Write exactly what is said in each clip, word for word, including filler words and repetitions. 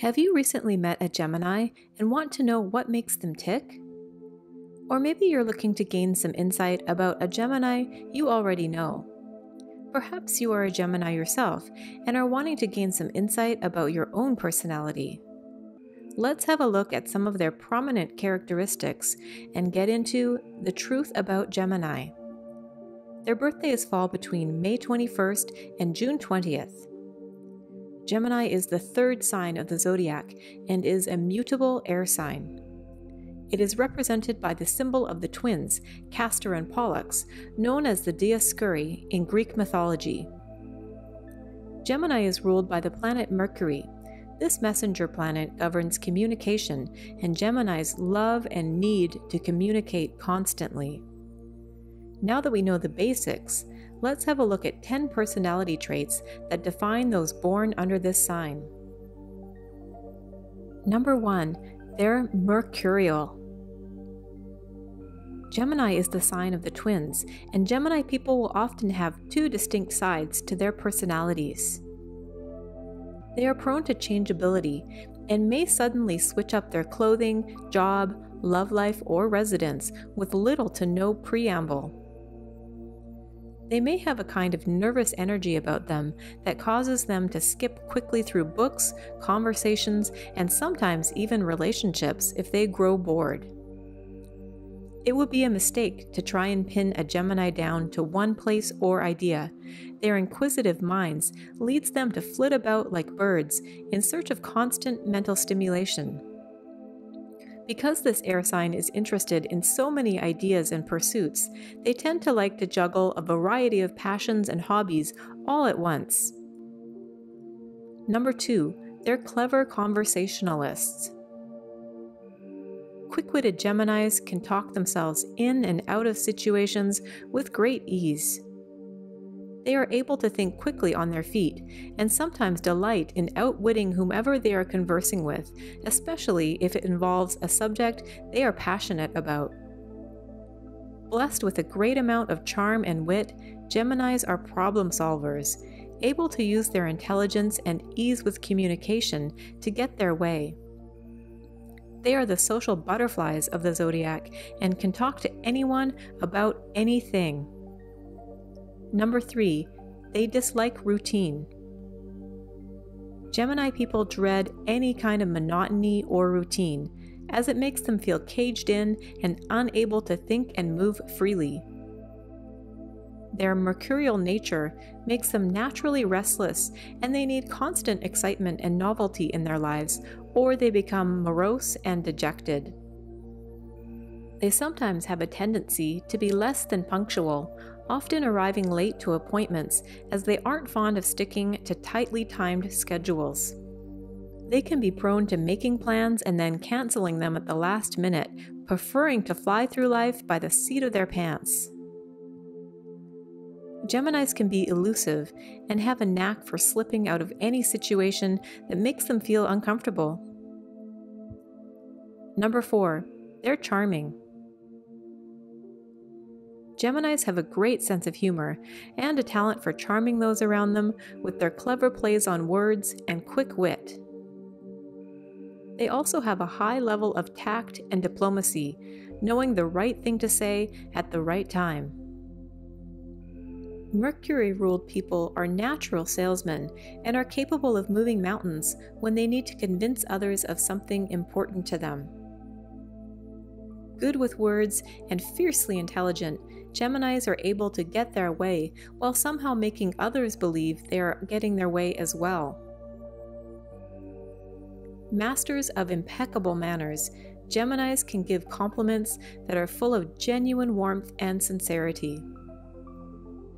Have you recently met a Gemini and want to know what makes them tick? Or maybe you're looking to gain some insight about a Gemini you already know. Perhaps you are a Gemini yourself and are wanting to gain some insight about your own personality. Let's have a look at some of their prominent characteristics and get into the truth about Gemini. Their birthdays fall between May twenty-first and June twentieth. Gemini is the third sign of the zodiac and is a mutable air sign. It is represented by the symbol of the twins, Castor and Pollux, known as the Dioscuri in Greek mythology. Gemini is ruled by the planet Mercury. This messenger planet governs communication, and Geminis love and need to communicate constantly. Now that we know the basics, let's have a look at ten personality traits that define those born under this sign. Number one, they're mercurial. Gemini is the sign of the twins, and Gemini people will often have two distinct sides to their personalities. They are prone to changeability and may suddenly switch up their clothing, job, love life, or residence with little to no preamble. They may have a kind of nervous energy about them that causes them to skip quickly through books, conversations, and sometimes even relationships if they grow bored. It would be a mistake to try and pin a Gemini down to one place or idea. Their inquisitive minds leads them to flit about like birds in search of constant mental stimulation. Because this air sign is interested in so many ideas and pursuits, they tend to like to juggle a variety of passions and hobbies all at once. Number two, they're clever conversationalists. Quick-witted Geminis can talk themselves in and out of situations with great ease. They are able to think quickly on their feet and sometimes delight in outwitting whomever they are conversing with, especially if it involves a subject they are passionate about. Blessed with a great amount of charm and wit, Geminis are problem solvers, able to use their intelligence and ease with communication to get their way. They are the social butterflies of the zodiac and can talk to anyone about anything. Number three, they dislike routine. Gemini people dread any kind of monotony or routine, as it makes them feel caged in and unable to think and move freely. Their mercurial nature makes them naturally restless, and they need constant excitement and novelty in their lives, or they become morose and dejected. They sometimes have a tendency to be less than punctual, often arriving late to appointments as they aren't fond of sticking to tightly timed schedules. They can be prone to making plans and then canceling them at the last minute, preferring to fly through life by the seat of their pants. Geminis can be elusive and have a knack for slipping out of any situation that makes them feel uncomfortable. Number four, they're charming. Geminis have a great sense of humor and a talent for charming those around them with their clever plays on words and quick wit. They also have a high level of tact and diplomacy, knowing the right thing to say at the right time. Mercury-ruled people are natural salesmen and are capable of moving mountains when they need to convince others of something important to them. Good with words and fiercely intelligent, Geminis are able to get their way while somehow making others believe they are getting their way as well. Masters of impeccable manners, Geminis can give compliments that are full of genuine warmth and sincerity.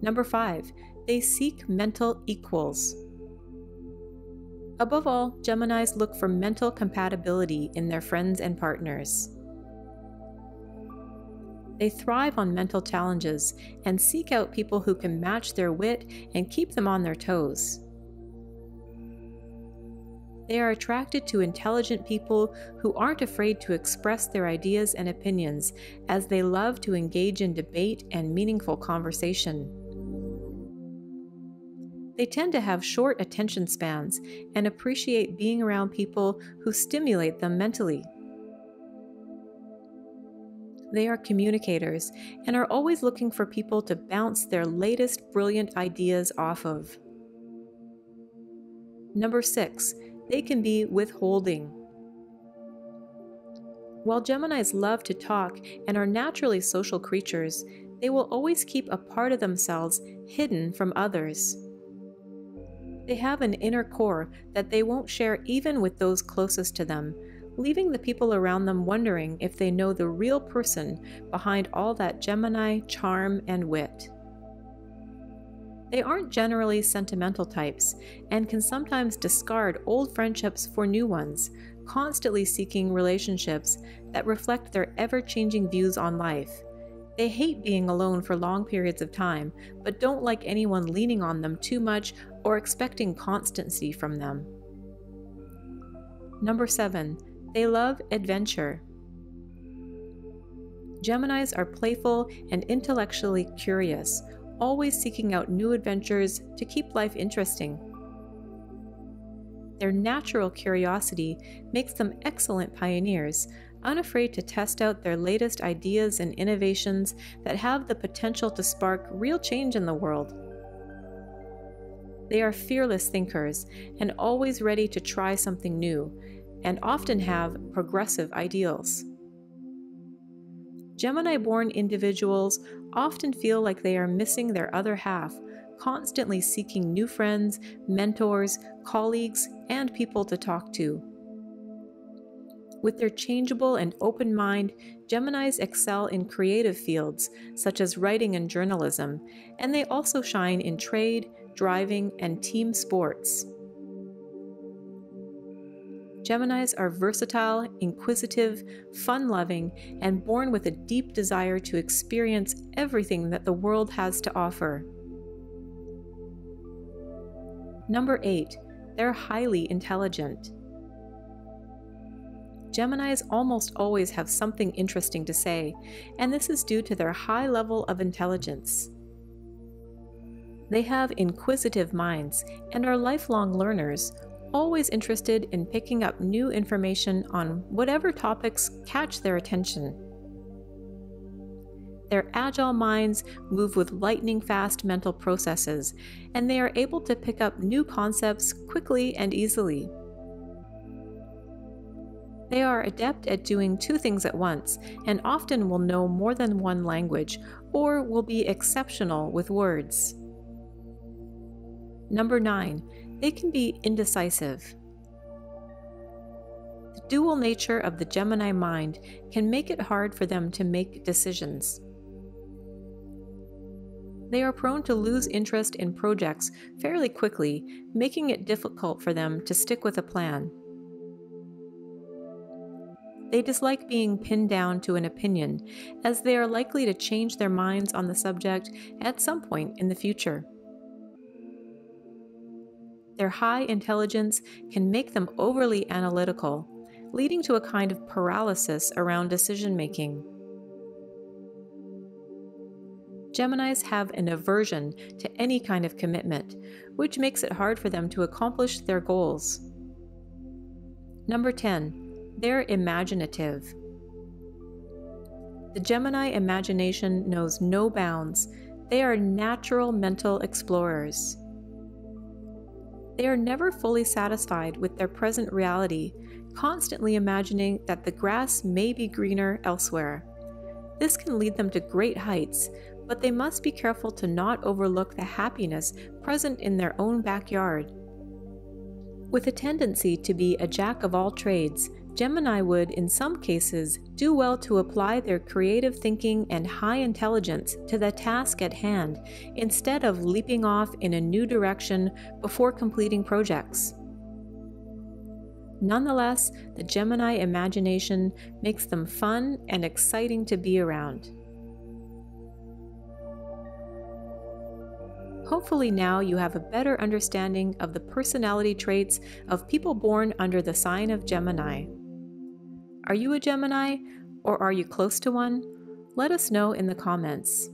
Number five, they seek mental equals. Above all, Geminis look for mental compatibility in their friends and partners. They thrive on mental challenges and seek out people who can match their wit and keep them on their toes. They are attracted to intelligent people who aren't afraid to express their ideas and opinions, as they love to engage in debate and meaningful conversation. They tend to have short attention spans and appreciate being around people who stimulate them mentally. They are communicators and are always looking for people to bounce their latest brilliant ideas off of. Number six, they can be withholding. While Geminis love to talk and are naturally social creatures, they will always keep a part of themselves hidden from others. They have an inner core that they won't share even with those closest to them, leaving the people around them wondering if they know the real person behind all that Gemini charm and wit. They aren't generally sentimental types and can sometimes discard old friendships for new ones, constantly seeking relationships that reflect their ever-changing views on life. They hate being alone for long periods of time, but don't like anyone leaning on them too much or expecting constancy from them. Number seven, they love adventure. Geminis are playful and intellectually curious, always seeking out new adventures to keep life interesting. Their natural curiosity makes them excellent pioneers, unafraid to test out their latest ideas and innovations that have the potential to spark real change in the world. They are fearless thinkers and always ready to try something new, and often have progressive ideals. Gemini-born individuals often feel like they are missing their other half, constantly seeking new friends, mentors, colleagues, and people to talk to. With their changeable and open mind, Geminis excel in creative fields such as writing and journalism, and they also shine in trade, driving, and team sports. Geminis are versatile, inquisitive, fun-loving, and born with a deep desire to experience everything that the world has to offer. Number eight, they're highly intelligent. Geminis almost always have something interesting to say, and this is due to their high level of intelligence. They have inquisitive minds and are lifelong learners, always interested in picking up new information on whatever topics catch their attention. Their agile minds move with lightning-fast mental processes, and they are able to pick up new concepts quickly and easily. They are adept at doing two things at once, and often will know more than one language, or will be exceptional with words. Number nine, they can be indecisive. The dual nature of the Gemini mind can make it hard for them to make decisions. They are prone to lose interest in projects fairly quickly, making it difficult for them to stick with a plan. They dislike being pinned down to an opinion, as they are likely to change their minds on the subject at some point in the future. Their high intelligence can make them overly analytical, leading to a kind of paralysis around decision-making. Geminis have an aversion to any kind of commitment, which makes it hard for them to accomplish their goals. Number ten, they're imaginative. The Gemini imagination knows no bounds. They are natural mental explorers. They are never fully satisfied with their present reality, constantly imagining that the grass may be greener elsewhere. This can lead them to great heights, but they must be careful to not overlook the happiness present in their own backyard. With a tendency to be a jack of all trades, Gemini would, in some cases, do well to apply their creative thinking and high intelligence to the task at hand, instead of leaping off in a new direction before completing projects. Nonetheless, the Gemini imagination makes them fun and exciting to be around. Hopefully now you have a better understanding of the personality traits of people born under the sign of Gemini. Are you a Gemini, or are you close to one? Let us know in the comments.